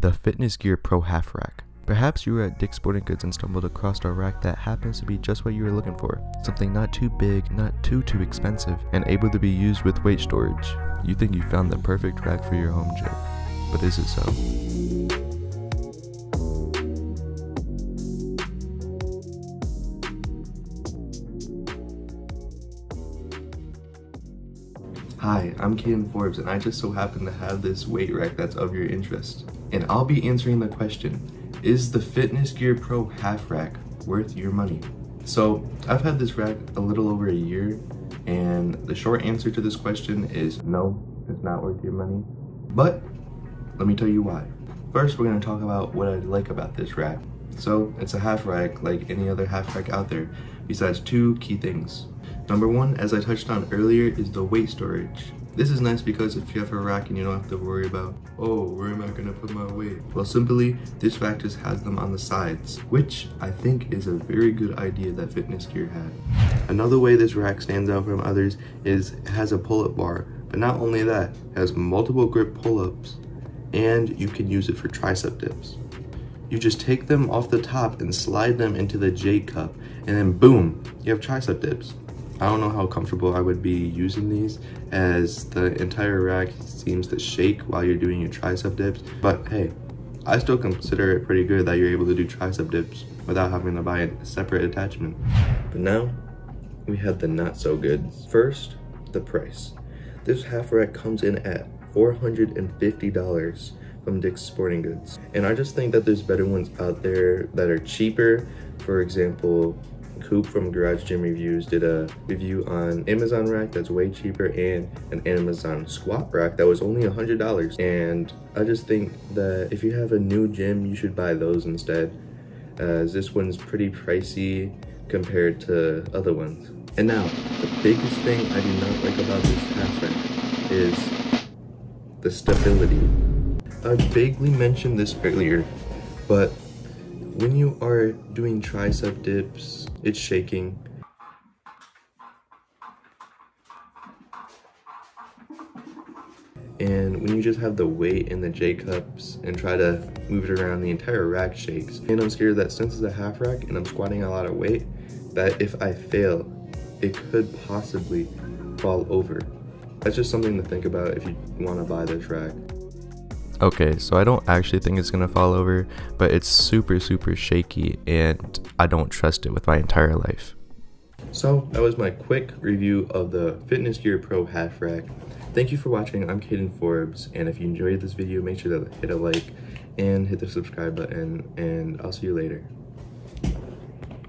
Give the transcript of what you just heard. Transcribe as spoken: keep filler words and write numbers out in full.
the Fitness Gear Pro Half Rack. Perhaps you were at Dick's Sporting Goods and stumbled across a rack that happens to be just what you were looking for. Something not too big, not too too expensive, and able to be used with weight storage. You think you found the perfect rack for your home gym, but is it so? Hi, I'm Kayden Forbes and I just so happen to have this weight rack that's of your interest. And I'll be answering the question, is the Fitness Gear Pro Half Rack worth your money? So I've had this rack a little over a year and the short answer to this question is no, it's not worth your money. But let me tell you why. First, we're going to talk about what I like about this rack. So it's a half rack like any other half rack out there, besides two key things. Number one, as I touched on earlier, is the weight storage. This is nice because if you have a rack and you don't have to worry about, oh, where am I gonna put my weight? Well, simply, this rack just has them on the sides, which I think is a very good idea that Fitness Gear had. Another way this rack stands out from others is it has a pull-up bar, but not only that, it has multiple grip pull-ups, and you can use it for tricep dips. You just take them off the top and slide them into the J cup, and then boom, you have tricep dips. I don't know how comfortable I would be using these as the entire rack seems to shake while you're doing your tricep dips, but hey, I still consider it pretty good that you're able to do tricep dips without having to buy a separate attachment. But now, we have the not so good. First, the price. This half rack comes in at four hundred fifty dollars from Dick's Sporting Goods, and I just think that there's better ones out there that are cheaper. For example, Coop from Garage Gym Reviews did a review on Amazon rack that's way cheaper and an Amazon squat rack that was only a hundred dollars, and I just think that if you have a new gym you should buy those instead, as this one's pretty pricey compared to other ones. And now the biggest thing I do not like about this half rack is the stability. I vaguely mentioned this earlier, but when you are doing tricep dips, it's shaking. And when you just have the weight in the J cups and try to move it around, the entire rack shakes. And I'm scared that since it's a half rack and I'm squatting a lot of weight, that if I fail, it could possibly fall over. That's just something to think about if you want to buy this rack. Okay, so I don't actually think it's gonna fall over, but it's super, super shaky and I don't trust it with my entire life. So that was my quick review of the Fitness Gear Pro Half Rack. Thank you for watching, I'm Kayden Forbes, and if you enjoyed this video, make sure to hit a like and hit the subscribe button, and I'll see you later.